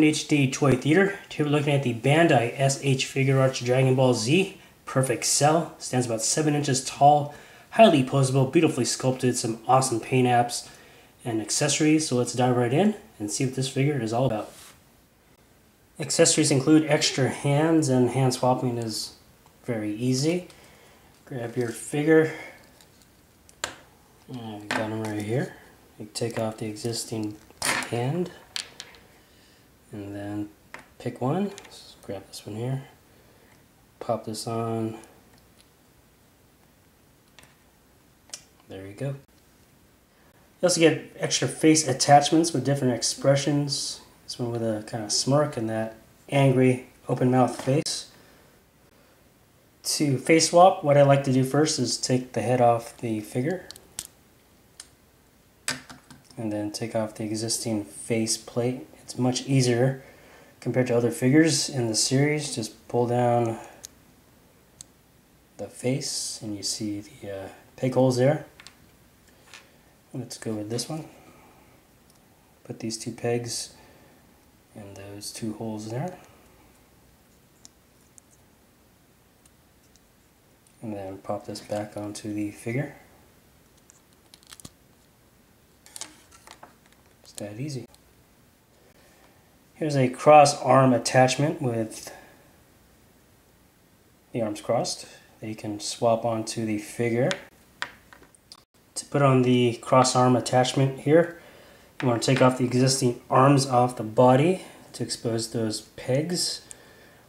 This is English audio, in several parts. welcome to HD Toy Theater. Today we're looking at the Bandai SH Figuarts Dragon Ball Z Perfect Cell. Stands about 7 inches tall, highly posable, beautifully sculpted, some awesome paint apps and accessories. So let's dive right in and see what this figure is all about. Accessories include extra hands, and hand swapping is very easy. Grab your figure. I've got him right here. You take off the existing hand and then pick one. Let's grab this one here, pop this on. There you go. You also get extra face attachments with different expressions. This one with a kind of smirk and that angry open mouth face. To face swap, what I like to do first is take the head off the figure and then take off the existing face plate. It's much easier compared to other figures in the series. Just pull down the face and you see the peg holes there. Let's go with this one. Put these two pegs in those two holes there. And then pop this back onto the figure. It's that easy. Here's a cross arm attachment with the arms crossed that you can swap onto the figure. To put on the cross arm attachment here, you want to take off the existing arms off the body to expose those pegs,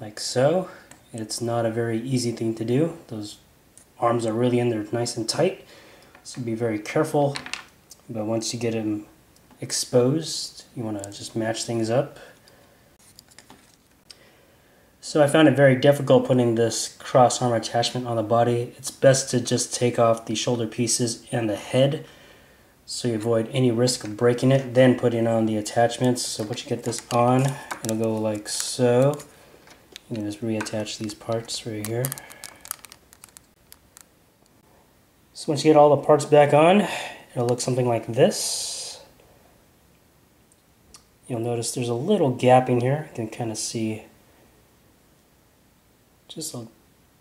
like so. It's not a very easy thing to do. Those arms are really in there nice and tight, so be very careful. But once you get them exposed, you want to just match things up. So I found it very difficult putting this cross arm attachment on the body. It's best to just take off the shoulder pieces and the head so you avoid any risk of breaking it, then putting on the attachments. So once you get this on, it'll go like so. You can just reattach these parts right here. So once you get all the parts back on, it'll look something like this. You'll notice there's a little gap in here. You can kind of see just a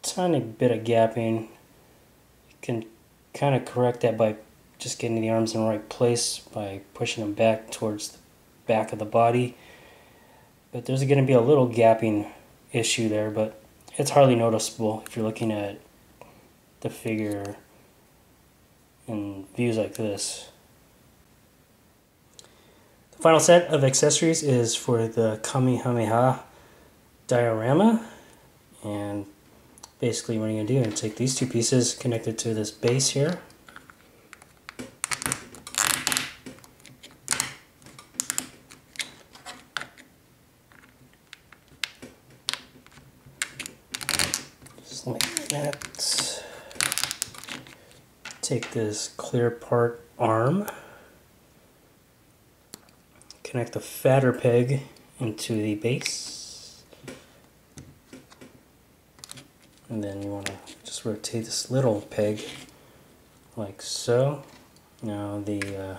tiny bit of gapping. You can kind of correct that by just getting the arms in the right place by pushing them back towards the back of the body. But there's going to be a little gapping issue there, but it's hardly noticeable if you're looking at the figure in views like this. The final set of accessories is for the Kamehameha diorama. And basically what you're going to do is take these two pieces connected to this base here. Just like that. Take this clear part arm. Connect the fatter peg into the base. And then you want to just rotate this little peg like so. Now the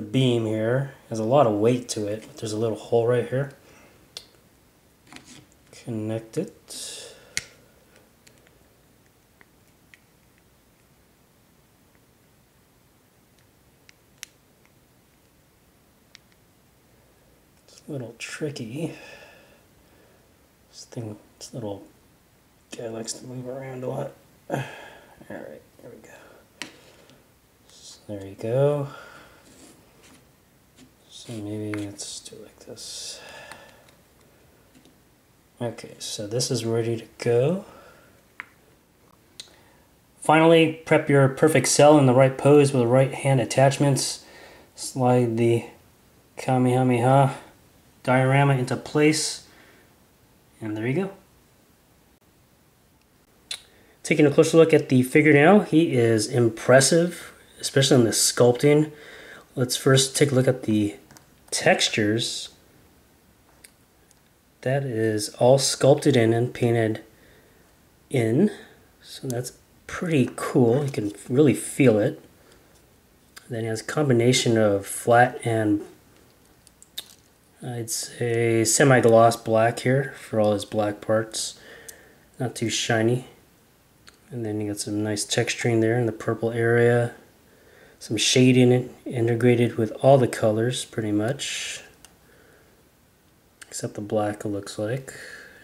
beam here has a lot of weight to it, but there's a little hole right here. Connect it. It's a little tricky. This little guy likes to move around a lot. Alright, there we go. So there you go. So maybe let's do it like this. Okay, so this is ready to go. Finally, prep your perfect cell in the right pose with the right hand attachments. Slide the Kamehameha diorama into place. And there you go. Taking a closer look at the figure now, he is impressive, especially in the sculpting. Let's first take a look at the textures. That is all sculpted in and painted in, so that's pretty cool. You can really feel it. Then he has a combination of flat and It's a semi-gloss black here for all his black parts. Not too shiny. And then you got some nice texturing there in the purple area. Some shade in it, integrated with all the colors pretty much. Except the black, it looks like.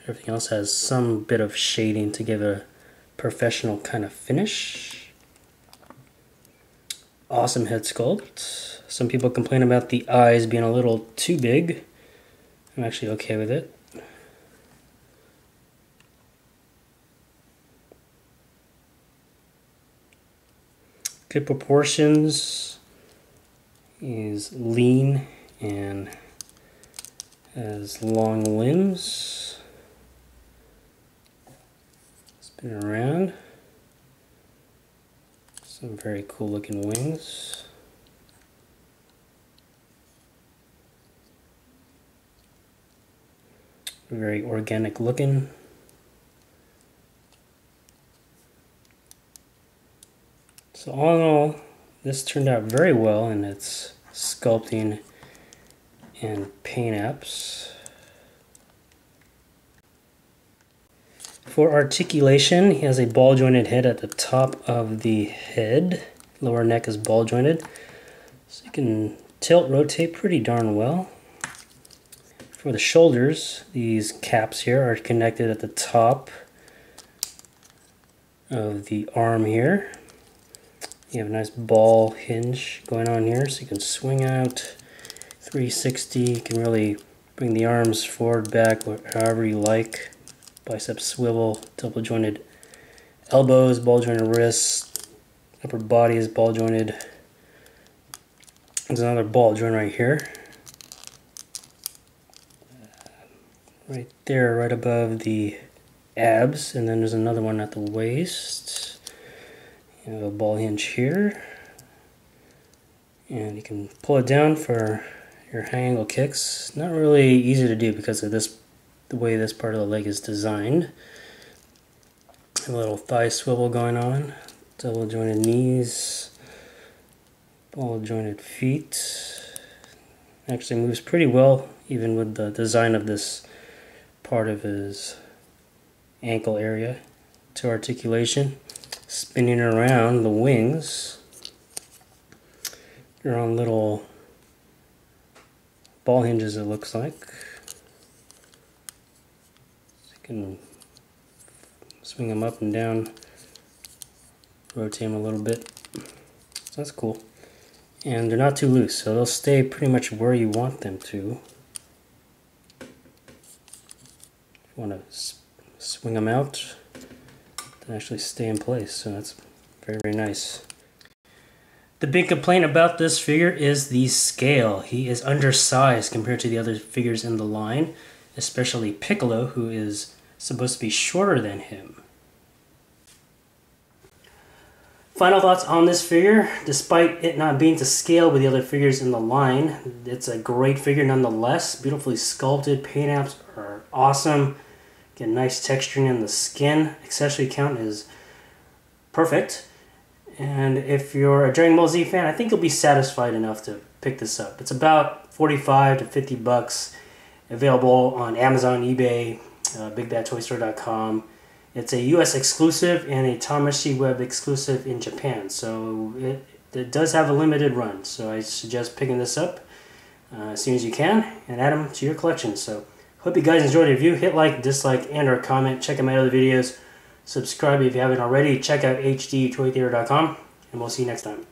Everything else has some bit of shading to give a professional kind of finish. Awesome head sculpt. Some people complain about the eyes being a little too big. I'm actually okay with it. Good proportions. He's lean and has long limbs. Spin around. Some very cool looking wings. Very organic looking. So all in all, this turned out very well in its sculpting and paint apps. For articulation, he has a ball jointed head at the top of the head. Lower neck is ball jointed. So you can tilt, rotate pretty darn well. For the shoulders, these caps here are connected at the top of the arm here. You have a nice ball hinge going on here, so you can swing out 360. You can really bring the arms forward, back, however you like. Bicep swivel, double jointed elbows, ball jointed wrists, upper body is ball jointed. There's another ball joint right here. Right there, right above the abs, and then there's another one at the waist. You have a ball hinge here, and you can pull it down for your high angle kicks. Not really easy to do because of this, the way this part of the leg is designed. A little thigh swivel going on, double jointed knees, ball jointed feet. Actually moves pretty well even with the design of this part of his ankle area. To articulation, spinning around the wings, they're on little ball hinges, it looks like. So you can swing them up and down, rotate them a little bit, so that's cool. And they're not too loose, so they'll stay pretty much where you want them to. If you want to swing them out, actually stay in place, so that's very nice. The big complaint about this figure is the scale. He is undersized compared to the other figures in the line, especially Piccolo, who is supposed to be shorter than him. Final thoughts on this figure. Despite it not being to scale with the other figures in the line, it's a great figure nonetheless. Beautifully sculpted, paint apps are awesome. Get nice texturing in the skin. Accessory count is perfect. And if you're a Dragon Ball Z fan, I think you'll be satisfied enough to pick this up. It's about $45 to $50, available on Amazon, eBay, BigBadToyStore.com. It's a US exclusive and a Tamashii Web exclusive in Japan. So it does have a limited run. So I suggest picking this up as soon as you can and add them to your collection. So hope you guys enjoyed the review. Hit like, dislike, and or comment. Check out my other videos. Subscribe if you haven't already. Check out hdtoytheater.com, and we'll see you next time.